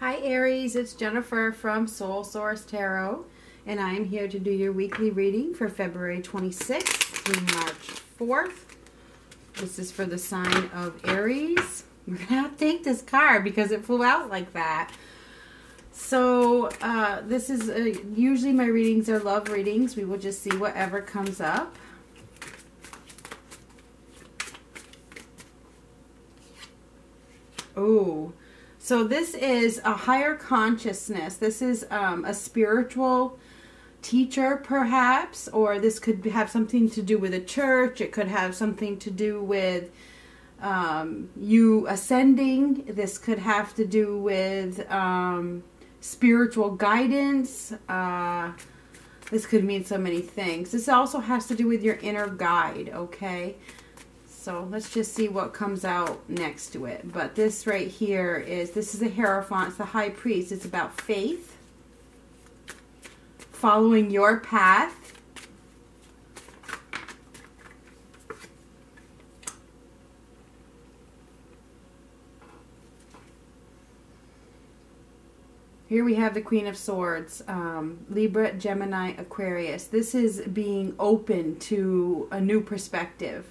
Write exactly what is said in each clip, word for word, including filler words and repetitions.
Hi Aries, it's Jennifer from Soul Source Tarot, and I am here to do your weekly reading for February twenty-sixth through March fourth. This is for the sign of Aries. You're going to have to take this card because it flew out like that. So uh, this is, uh, usually my readings are love readings. We will just see whatever comes up. Oh, so this is a higher consciousness. This is um, a spiritual teacher, perhaps, or this could have something to do with a church. It could have something to do with um, you ascending. This could have to do with um, spiritual guidance. Uh, this could mean so many things. This also has to do with your inner guide, okay? So let's just see what comes out next to it. But this right here is, this is a Hierophant, it's the high priest. It's about faith, following your path. Here we have the Queen of Swords, um, Libra, Gemini, Aquarius. This is being open to a new perspective.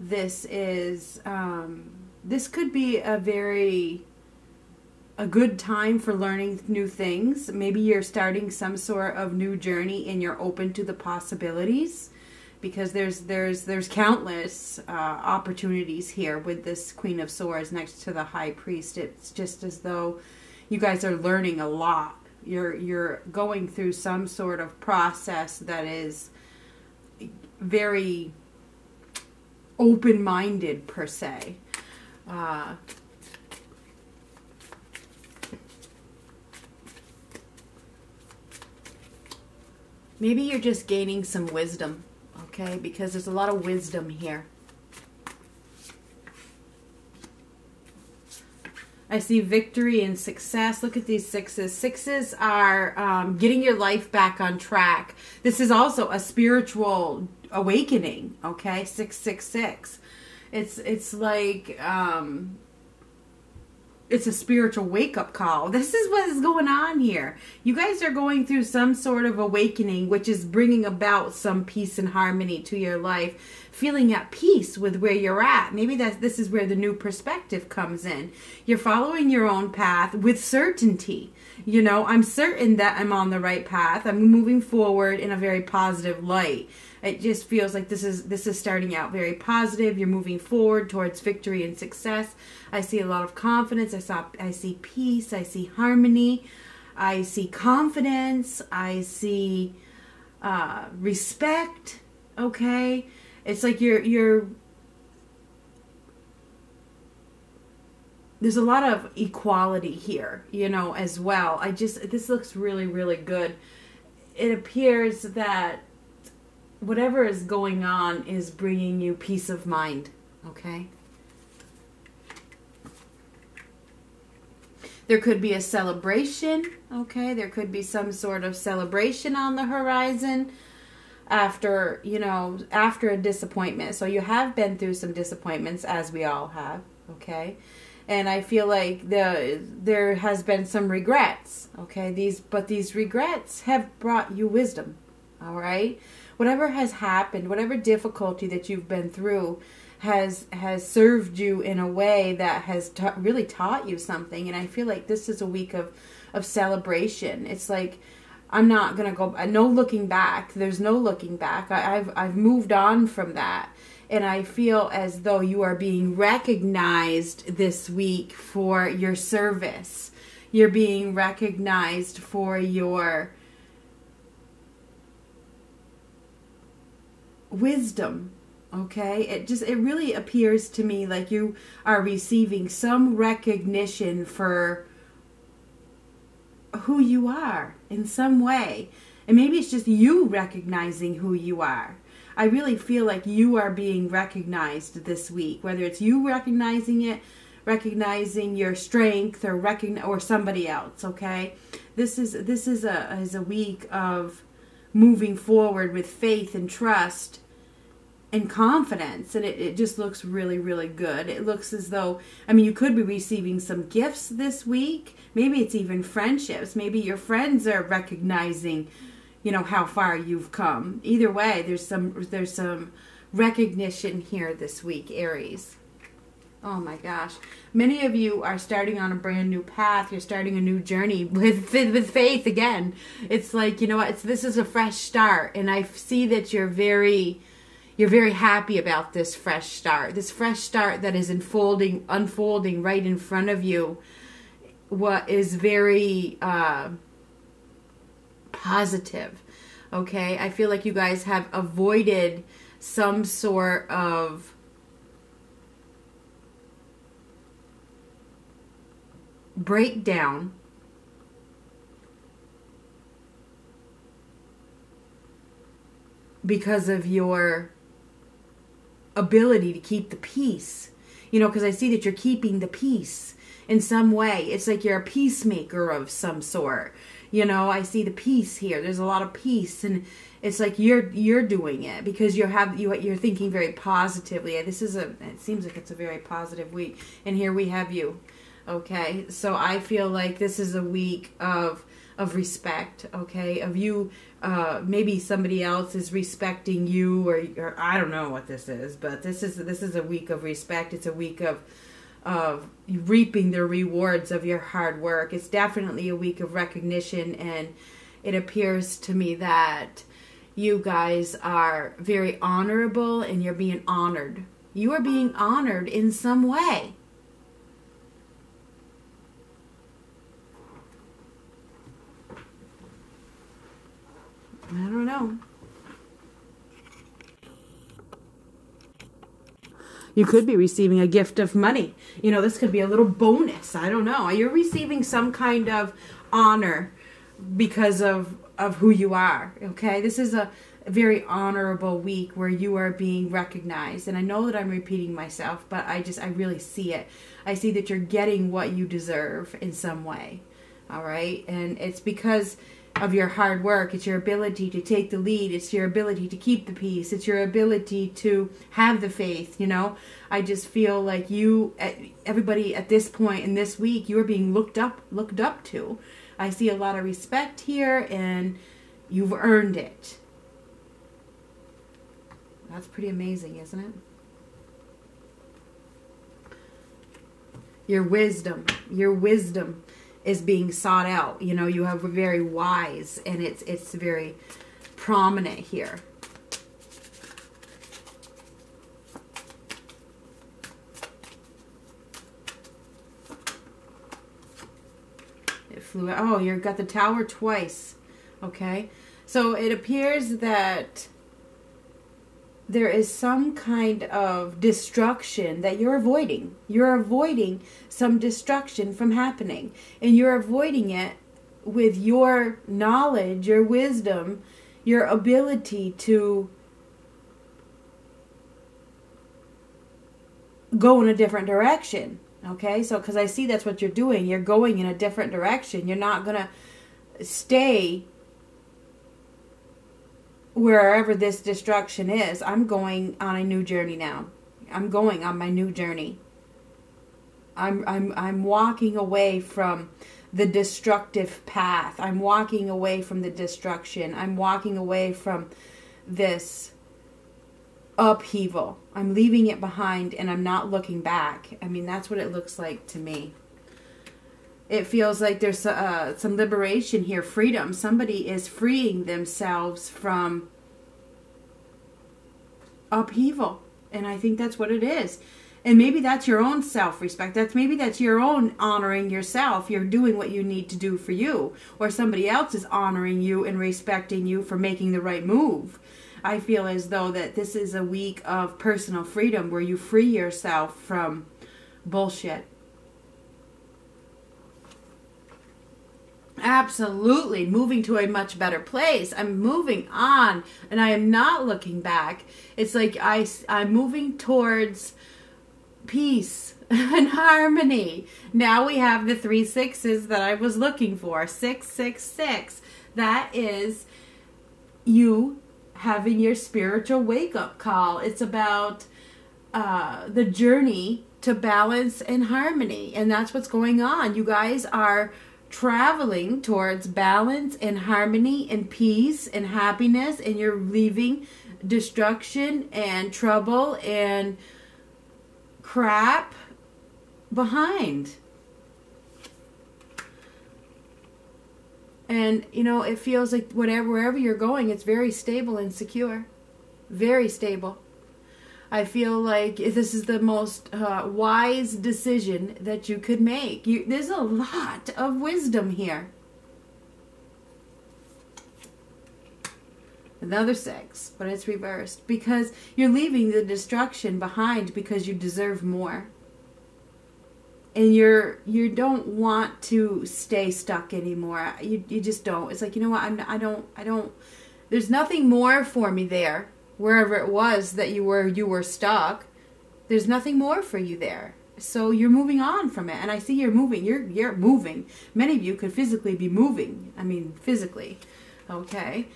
This is, um, this could be a very, a good time for learning new things. Maybe you're starting some sort of new journey and you're open to the possibilities, because there's, there's, there's countless uh, opportunities here with this Queen of Swords next to the High Priest. It's just as though you guys are learning a lot. You're, you're going through some sort of process that is very open-minded, per se. Uh, maybe you're just gaining some wisdom, okay? Because there's a lot of wisdom here. I see victory and success. Look at these sixes. Sixes are um, getting your life back on track. This is also a spiritual awakening, okay? six six six. It's it's like um, it's a spiritual wake-up call. This is what is going on here. You guys are going through some sort of awakening, which is bringing about some peace and harmony to your life, feeling at peace with where you're at. Maybe that's, this is where the new perspective comes in. You're following your own path with certainty. You know, I'm certain that I'm on the right path. I'm moving forward in a very positive light. It just feels like this is this is starting out very positive. You're moving forward towards victory and success. I see a lot of confidence. I saw I see peace. I see harmony. I see confidence. I see uh, respect. Okay, it's like you're you're. There's a lot of equality here, you know, as well. I just this looks really really good. It appears that whatever is going on is bringing you peace of mind, okay? There could be a celebration, okay? There could be some sort of celebration on the horizon after, you know, after a disappointment. So you have been through some disappointments, as we all have, okay? And I feel like the there has been some regrets, okay? These, but these regrets have brought you wisdom, all right? Whatever has happened, whatever difficulty that you've been through has has served you in a way that has ta really taught you something. And I feel like this is a week of, of celebration. It's like, I'm not going to go, no looking back. There's no looking back. I, I've, I've moved on from that. And I feel as though you are being recognized this week for your service. You're being recognized for your wisdom, okay? It just, it really appears to me like you are receiving some recognition for who you are in some way. And maybe it's just you recognizing who you are. I really feel like you are being recognized this week, whether it's you recognizing it, recognizing your strength, or recogn or somebody else, okay? This is this is a is a week of moving forward with faith and trust and confidence. And it, it just looks really, really good. It looks as though, I mean, you could be receiving some gifts this week. Maybe it's even friendships. Maybe your friends are recognizing, you know, how far you've come. Either way, there's some, there's some recognition here this week, Aries. Oh my gosh. Many of you are starting on a brand new path. You're starting a new journey with, with faith again. It's like, you know what, it's, this is a fresh start. And I see that you're very, you're very happy about this fresh start. This fresh start that is unfolding, unfolding right in front of you. What is very uh, positive, okay? I feel like you guys have avoided some sort of breakdown because of your ability to keep the peace. You know, because I see that you're keeping the peace in some way. It's like you're a peacemaker of some sort. You know, I see the peace here. There's a lot of peace, and it's like you're you're doing it because you have you you're thinking very positively. This is a it seems like it's a very positive week, and here we have you. Okay, so I feel like this is a week of of respect. Okay, of you. Uh, maybe somebody else is respecting you, or, or I don't know what this is, but this is this is a week of respect. It's a week of. of reaping the rewards of your hard work. It's definitely a week of recognition, and it appears to me that you guys are very honorable and you're being honored. You are being honored in some way. I don't know. You could be receiving a gift of money. You know, this could be a little bonus. I don't know. You're receiving some kind of honor because of, of who you are, okay? This is a very honorable week where you are being recognized. And I know that I'm repeating myself, but I just, I really see it. I see that you're getting what you deserve in some way, all right? And it's because of your hard work. It's your ability to take the lead. It's your ability to keep the peace. It's your ability to have the faith, you know. I just feel like you, everybody at this point in this week, you're being looked up, looked up to. I see a lot of respect here, and you've earned it. That's pretty amazing, isn't it? Your wisdom, your wisdom. is being sought out. You know, you have a very wise, and it's it's very prominent here. It flew out. Oh, you've got the tower twice. Okay, so it appears that there is some kind of destruction that you're avoiding. You're avoiding some destruction from happening. And you're avoiding it with your knowledge, your wisdom, your ability to go in a different direction. Okay? So, because I see that's what you're doing. You're going in a different direction. You're not going to stay wherever this destruction is. I'm going on a new journey now. I'm going on my new journey. I'm I'm I'm walking away from the destructive path. I'm walking away from the destruction. I'm walking away from this upheaval. I'm leaving it behind, and I'm not looking back. I mean, that's what it looks like to me. It feels like there's uh, some liberation here, freedom. Somebody is freeing themselves from upheaval. And I think that's what it is. And maybe that's your own self-respect. That's maybe that's your own honoring yourself. You're doing what you need to do for you. Or somebody else is honoring you and respecting you for making the right move. I feel as though that this is a week of personal freedom where you free yourself from bullshit. Absolutely. Moving to a much better place. I'm moving on, and I am not looking back. It's like I, I'm moving towards peace and harmony. Now we have the three sixes that I was looking for. six six six. That is you having your spiritual wake-up call. It's about uh, the journey to balance and harmony. And that's what's going on. You guys are traveling towards balance and harmony and peace and happiness. And you're leaving destruction and trouble and crap behind. And, you know, it feels like whatever, wherever you're going, it's very stable and secure. Very stable. I feel like this is the most uh, wise decision that you could make. You, there's a lot of wisdom here. Another six, but it's reversed. Because you're leaving the destruction behind because you deserve more. And you're, you don't want to stay stuck anymore. You, you just don't. It's like, you know what, I'm, I don't, I don't, there's nothing more for me there. Wherever it was that you were, you were stuck, there's nothing more for you there. So you're moving on from it. And I see you're moving, you're, you're moving. Many of you could physically be moving. I mean, physically. Okay.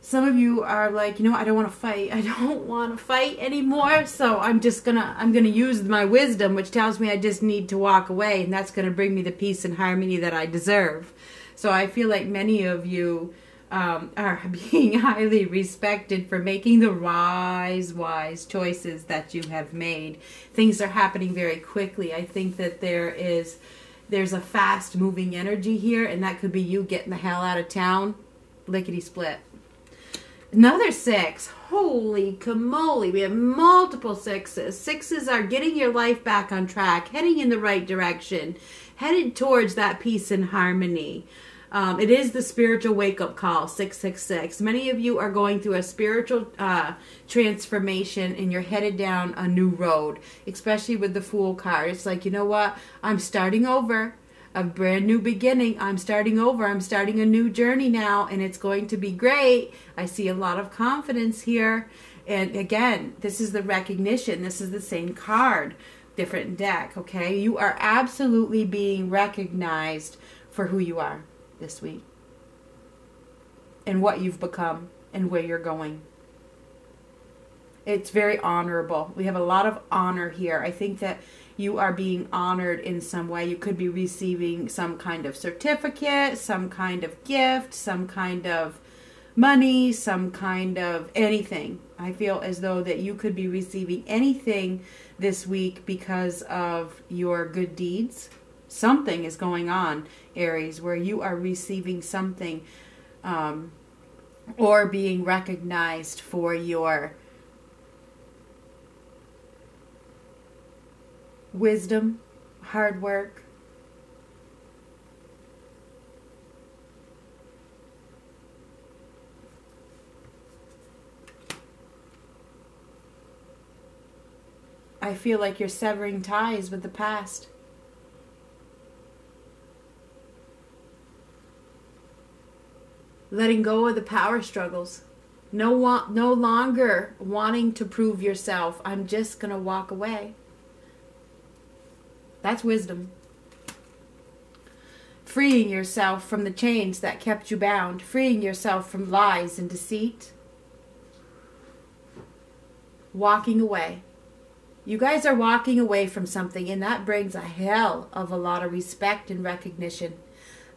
Some of you are like, you know, I don't want to fight. I don't want to fight anymore. So I'm just going to, I'm going to use my wisdom, which tells me I just need to walk away. And that's going to bring me the peace and harmony that I deserve. So I feel like many of you um, are being highly respected for making the wise, wise choices that you have made. Things are happening very quickly. I think that there is, there's a fast moving energy here. And that could be you getting the hell out of town. Lickety split. Another six. Holy camole. We have multiple sixes. Sixes are getting your life back on track, heading in the right direction, headed towards that peace and harmony. Um, it is the spiritual wake-up call, six six six. Many of you are going through a spiritual uh, transformation and you're headed down a new road, especially with the Fool card. It's like, you know what? I'm starting over. A brand new beginning. I'm starting over. I'm starting a new journey now, and it's going to be great. I see a lot of confidence here. And again, this is the recognition. This is the same card, different deck, okay? You are absolutely being recognized for who you are this week and what you've become and where you're going. It's very honorable. We have a lot of honor here. I think that you are being honored in some way. You could be receiving some kind of certificate, some kind of gift, some kind of money, some kind of anything. I feel as though that you could be receiving anything this week because of your good deeds. Something is going on, Aries, where you are receiving something um, or being recognized for your wisdom, hard work. I feel like you're severing ties with the past. Letting go of the power struggles. No, no longer wanting to prove yourself. I'm just going to walk away. That's wisdom. Freeing yourself from the chains that kept you bound. Freeing yourself from lies and deceit. Walking away. You guys are walking away from something, and that brings a hell of a lot of respect and recognition.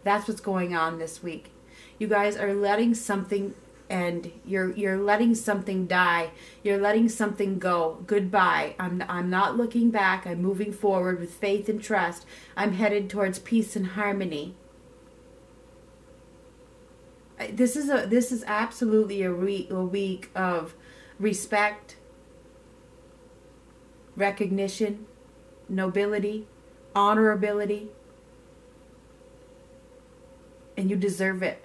That's what's going on this week. You guys are letting something end. You're, you're letting something die. You're letting something go. Goodbye. I'm, I'm not looking back. I'm moving forward with faith and trust. I'm headed towards peace and harmony. This is, a, this is absolutely a, re, a week of respect, recognition, nobility, honorability. And you deserve it.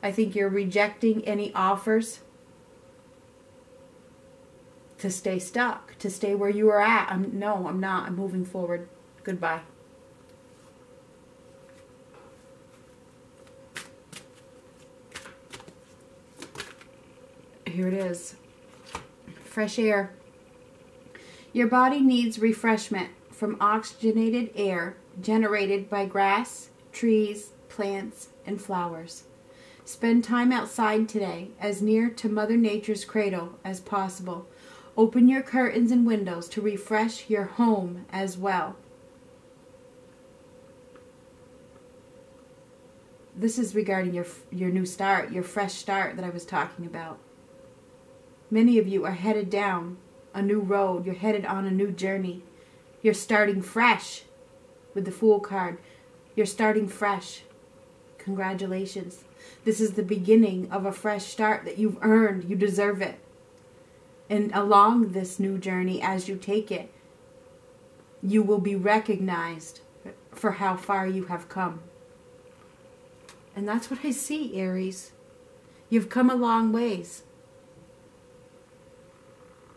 I think you're rejecting any offers to stay stuck, to stay where you are at. I'm, no, I'm not. I'm moving forward. Goodbye. Here it is. Fresh air. Your body needs refreshment from oxygenated air generated by grass, trees, plants, and flowers. Spend time outside today, as near to Mother Nature's cradle as possible. Open your curtains and windows to refresh your home as well. This is regarding your, your new start, your fresh start that I was talking about. Many of you are headed down a new road. You're headed on a new journey. You're starting fresh with the Fool card. You're starting fresh. Congratulations. This is the beginning of a fresh start that you've earned. You deserve it. And along this new journey, as you take it, you will be recognized for how far you have come. And that's what I see, Aries. You've come a long ways.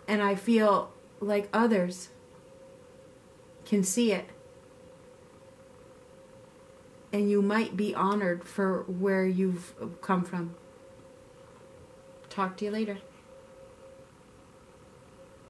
And I feel like others can see it. And you might be honored for where you've come from. Talk to you later.